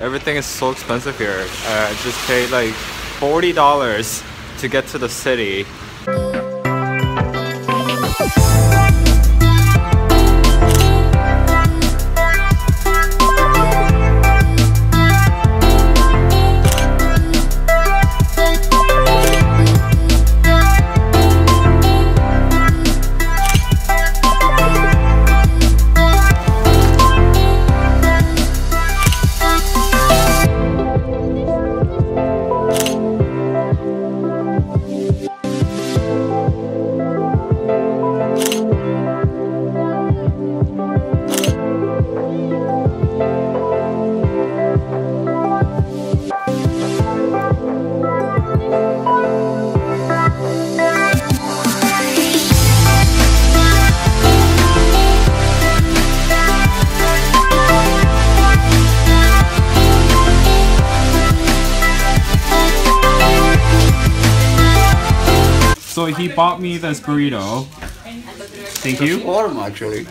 Everything is so expensive here. I just paid like $40 to get to the city. So he bought me this burrito. Thank you. It's warm, actually.